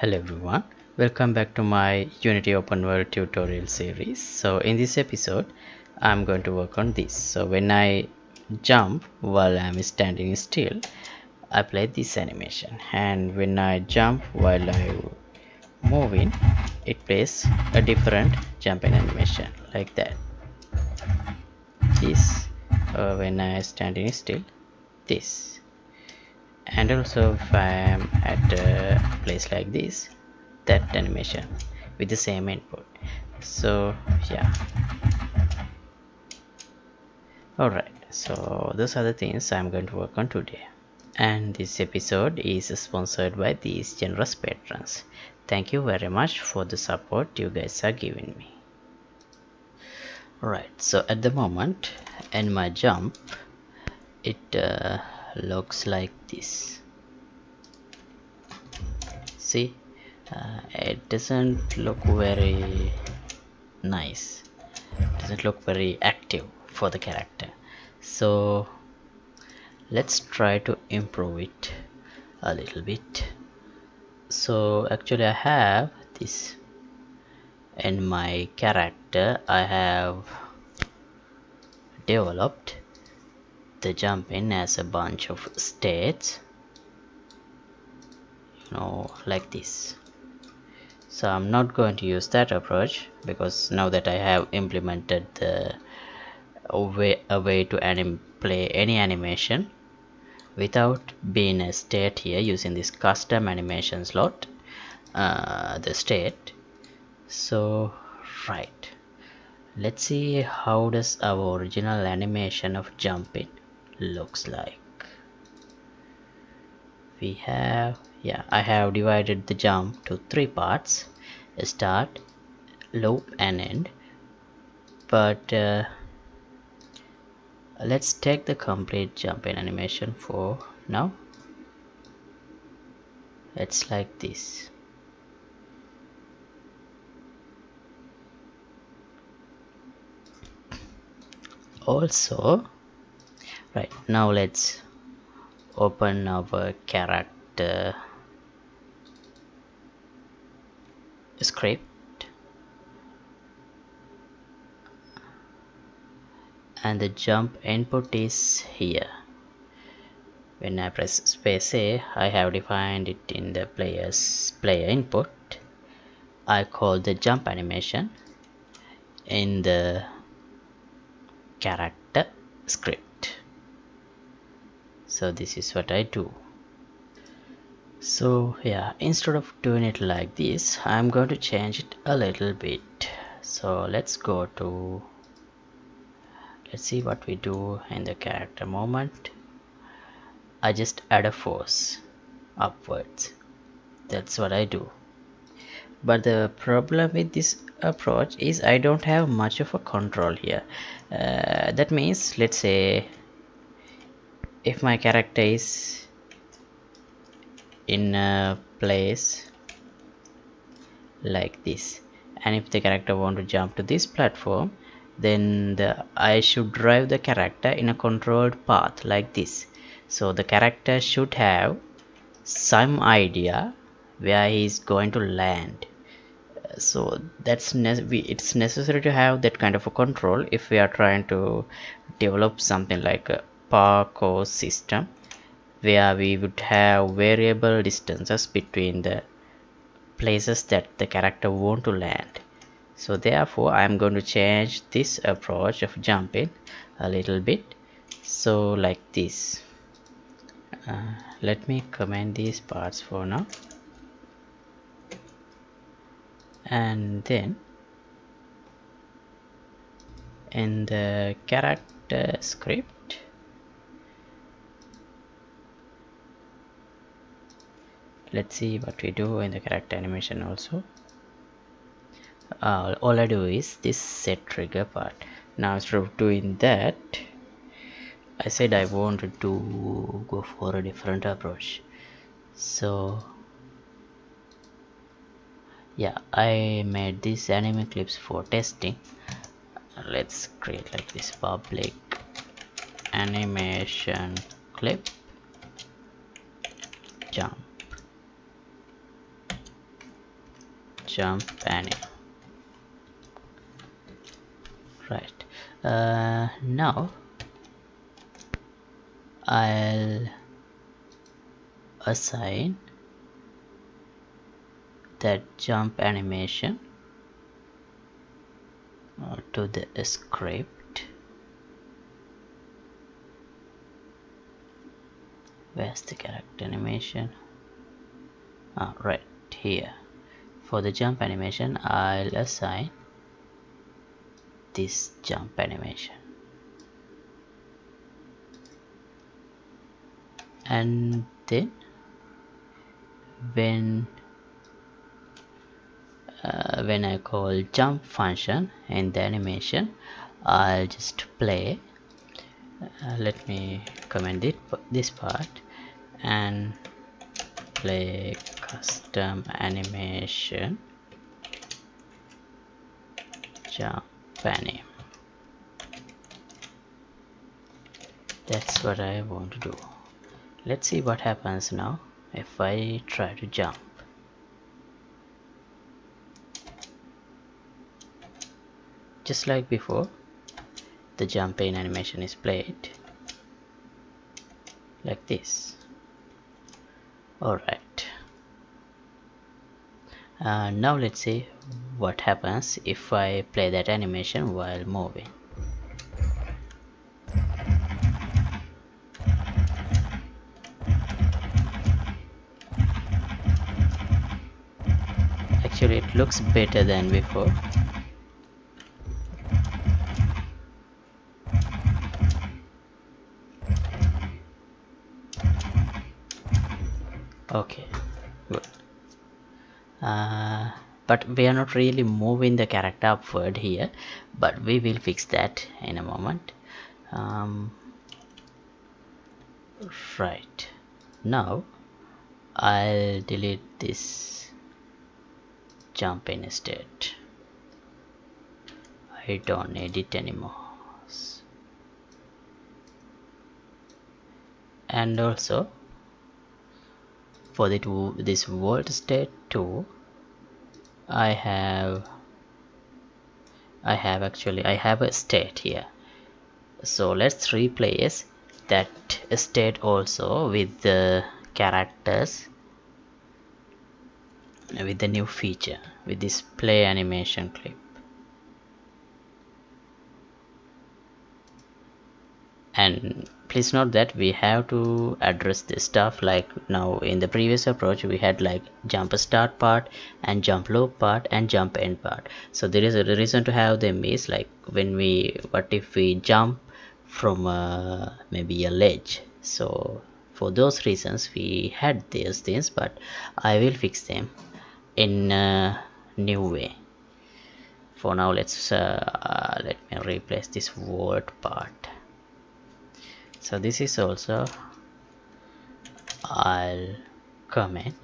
Hello everyone, welcome back to my Unity open world tutorial series. So in this episode I'm going to work on this. So when I jump while I'm standing still, I play this animation, and when I jump while I'm moving, it plays a different jumping animation like that. This when I standing still, this. And also if I am at a place like this, that animation with the same input. So yeah, alright, so those are the things I'm going to work on today, and this episode is sponsored by these generous patrons. Thank you very much for the support you guys are giving me. Alright, so at the moment in my jump, it looks like this. See, it doesn't look very nice, doesn't look very active for the character. So let's try to improve it a little bit. So actually I have this in my character. I have developed the jump in as a bunch of states, you know, like this. So I'm not going to use that approach, because now that I have implemented a way to play any animation without being a state here using this custom animation slot, the state. So right, let's see how does our original animation of jumping looks like. We have, yeah, I have divided the jump to three parts: start, loop and end. But let's take the complete jumping animation for now. It's like this. Also right now, let's open our character script, and the jump input is here. When I press space A, I have defined it in the player input. I call the jump animation in the character script. So this is what I do. So yeah, instead of doing it like this, I'm going to change it a little bit. So let's go to, let's see what we do in the character movement. I just add a force upwards. That's what I do. But the problem with this approach is I don't have much of a control here. That means, let's say if my character is in a place like this, and if the character want to jump to this platform, then I should drive the character in a controlled path like this. So the character should have some idea where he is going to land. So that's it's necessary to have that kind of a control if we are trying to develop something like a parkour system, where we would have variable distances between the places that the character want to land. So therefore I'm going to change this approach of jumping a little bit. So like this, let me comment these parts for now, and then in the character script, let's see what we do in the character animation. Also all I do is this set trigger part. Now instead of doing that, I said I wanted to go for a different approach. So yeah, I made these anime clips for testing. Let's create like this public animation clip jump. jump panning. Right, now I'll assign that jump animation to the script. Where's the character animation? Right here. For the jump animation, I'll assign this jump animation, and then when I call jump function in the animation, I'll just play. Let me comment this part and play custom animation jump panning. That's what I want to do. Let's see what happens now if I try to jump. Just like before, the jump pain animation is played like this. Alright, now let's see what happens if I play that animation while moving. Actually, it looks better than before. Okay, good. But we are not really moving the character upward here, but we will fix that in a moment. Right, now I'll delete this jump in state. I don't need it anymore. And also, for this world state 2, I have a state here, so let's replace that state also with the characters, with the new feature, with this play animation clip, and please note that we have to address this stuff. Like now in the previous approach we had like jump start part and jump loop part and jump end part. So there is a reason to have them is like what if we jump from maybe a ledge. So for those reasons we had these things, but I will fix them in a new way. For now let's let me replace this word part. So this is also, I'll comment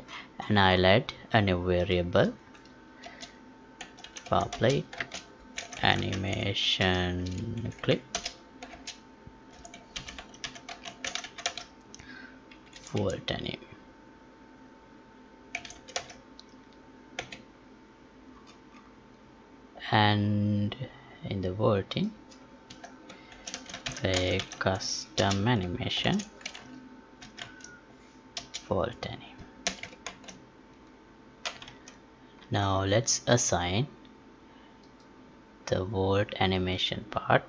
and I'll add a new variable, public animation clip world anim. And in the world thing, a custom animation volt anim. Now let's assign the volt animation part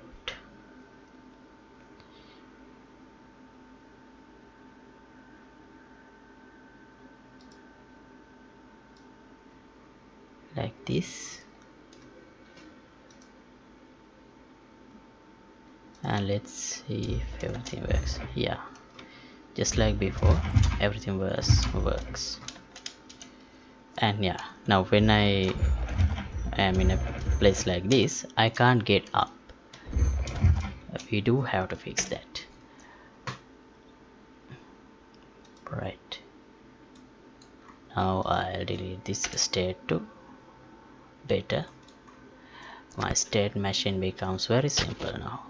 like this. And let's see if everything works. Yeah, just like before, everything works. And yeah, now when I am in a place like this, I can't get up. We do have to fix that. Right, now I'll delete this state to better. My state machine becomes very simple now.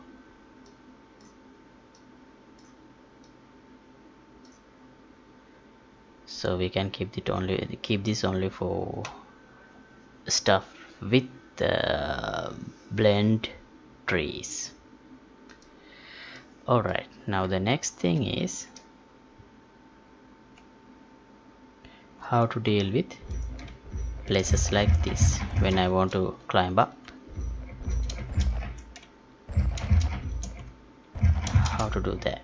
So we can keep this only for stuff with blend trees. Alright, now the next thing is how to deal with places like this when I want to climb up. How to do that?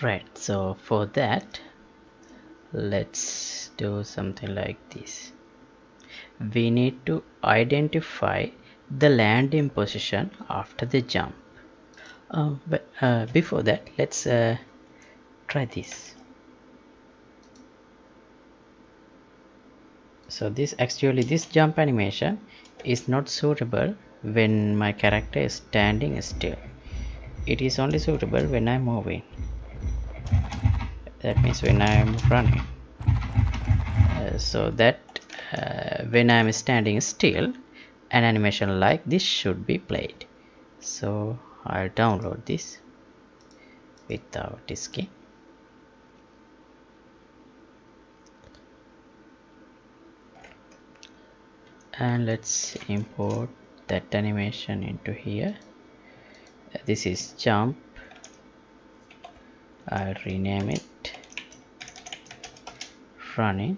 Right, so for that let's do something like this. We need to identify the landing position after the jump, but before that let's try this. So this jump animation is not suitable when my character is standing still. It is only suitable when I'm moving. That means when I'm running. So that when I'm standing still, an animation like this should be played. So I'll download this without disking. And let's import that animation into here. This is jump. I'll rename it running,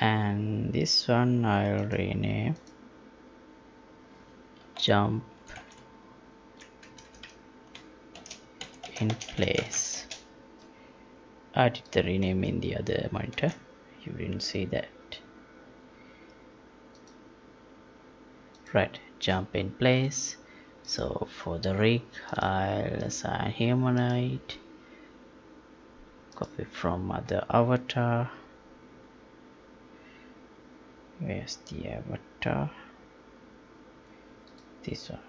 and this one I'll rename jump in place. I did the rename in the other monitor, you didn't see that. Right, jump in place. So for the rig I'll assign humanoid, copy from other avatar. Where's the avatar? This one.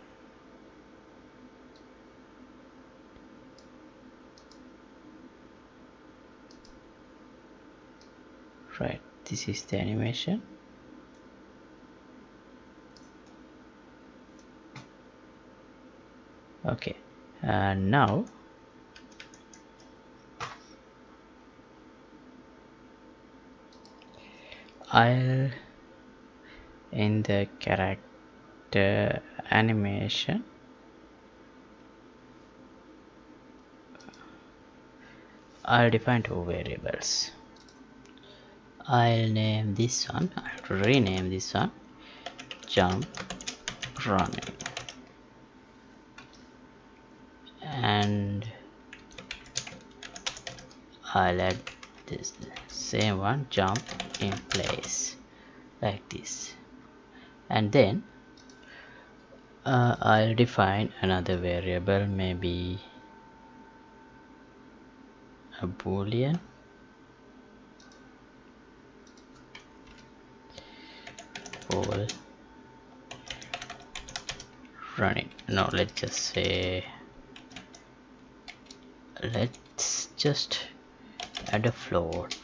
Right, this is the animation. Okay, and now I'll in the character animation I'll define two variables. I'll name this one, I'll rename this one jump running, and I'll add this same one jump in place like this. And then I'll define another variable, maybe a boolean, bool running. No, let's just add a float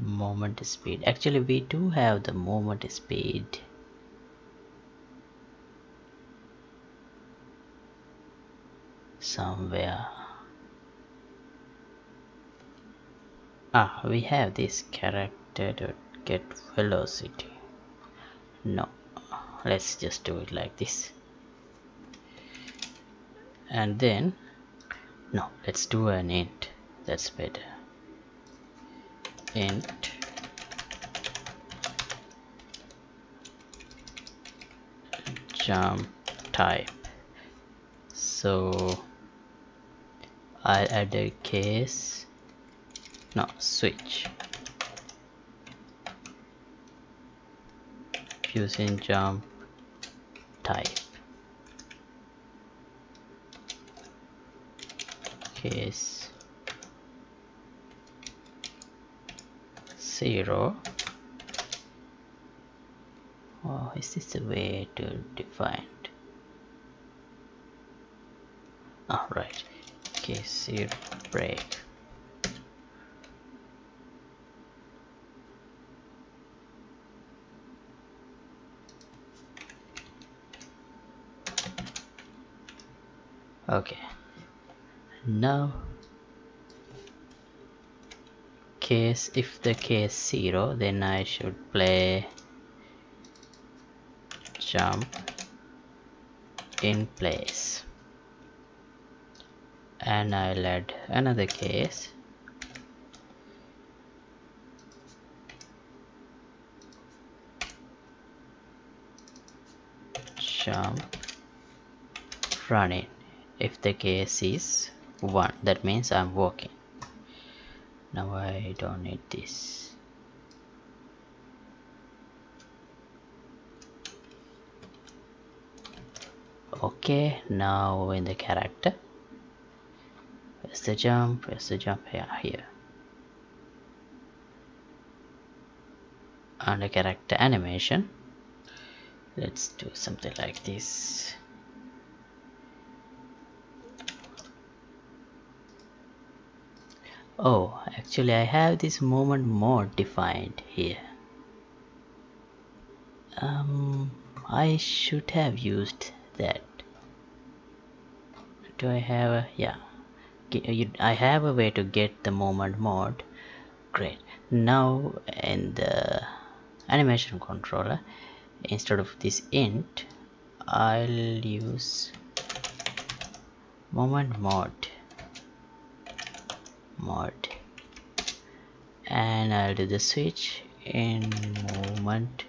movement speed. Actually we do have the movement speed, somewhere we have this character to get velocity. No, let's just do it like this. And then no, let's do an int, that's better. Int jump type. So I'll add a case, no, switch, using jump type. Case 0. Oh, is this the way to define it? Alright, case 0 break. Okay, Now case, if the case 0, then I should play jump in place, and I'll add another case. Jump running. If the case is 1, that means I'm walking. Now I don't need this. Okay, now in the character, where's the jump? Where's the jump? Here. Under character animation, let's do something like this. Oh, actually I have this movement mode defined here. I should have used that. Do I have a, yeah, I have a way to get the movement mode. Great. Now in the animation controller, instead of this int, I'll use movement mode, and I'll do the switch in movement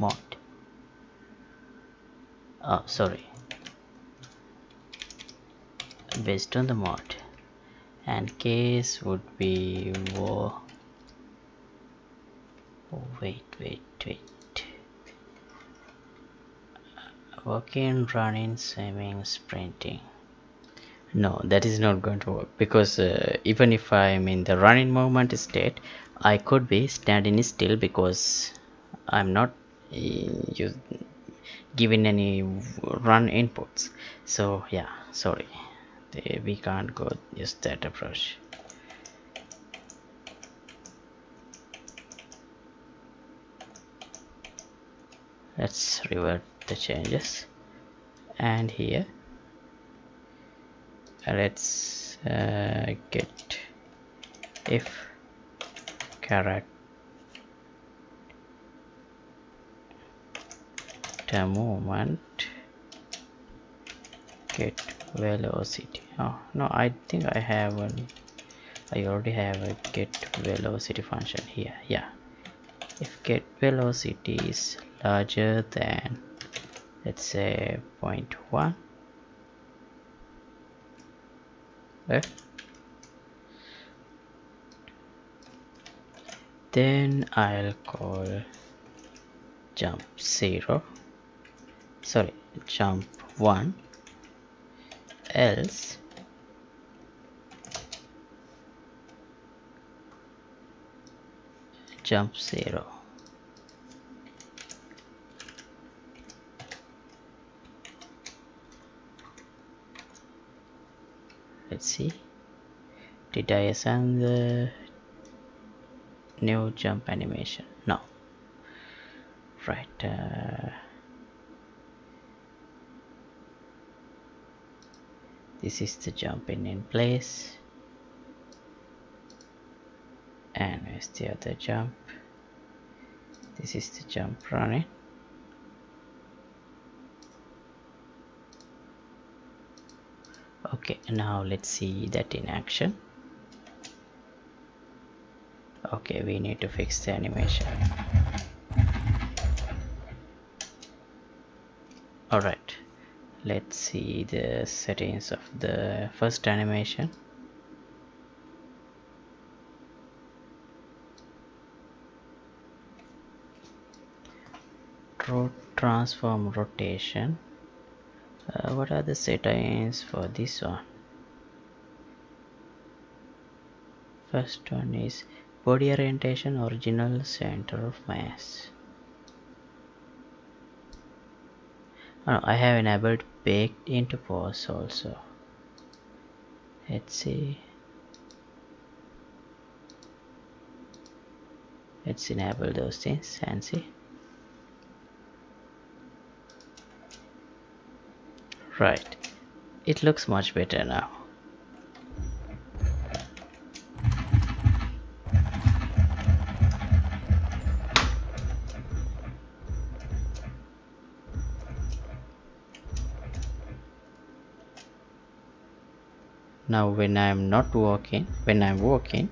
mode. Oh, sorry, based on the mode, and case would be wait, walking, running, swimming, sprinting. No, that is not going to work, because even if I am in the running movement state, I could be standing still, because I'm not giving any run inputs. So yeah, sorry, we can't go use that approach. Let's revert the changes, and here let's get if character movement get velocity. Oh no, I think I have one. I already have a get velocity function here. Yeah, if get velocity is larger than, let's say, 0.1. Then I'll call jump 1, else jump 0. Let's see, did I assign the new jump animation? No. Right, this is the jumping in place, and where's the other jump? This is the jump running. Okay, now let's see that in action. Okay, we need to fix the animation. Alright, let's see the settings of the first animation. Transform rotation. What are the settings for this one? First one is body orientation, original center of mass. Oh, I have enabled baked into pose also. Let's see, let's enable those things and see. Right, it looks much better now. Now when I am not working, when I am working,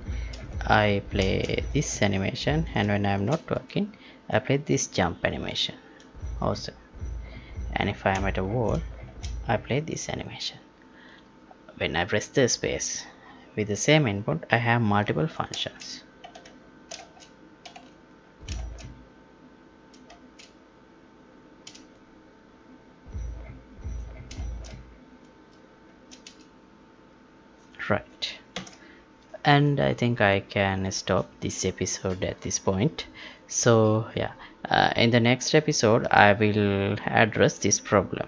I play this animation, and when I am not working, I play this jump animation also. And if I am at a wall, I play this animation. When I press the space with the same input, I have multiple functions. Right, and I think I can stop this episode at this point. So yeah, in the next episode I will address this problem.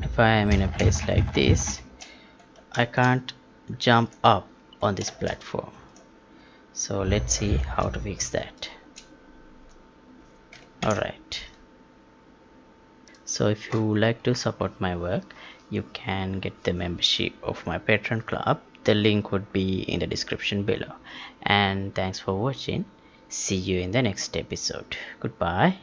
If I am in a place like this, I can't jump up on this platform, so let's see how to fix that. Alright, so if you like to support my work, you can get the membership of my Patreon club. The link would be in the description below. And thanks for watching. See you in the next episode. Goodbye.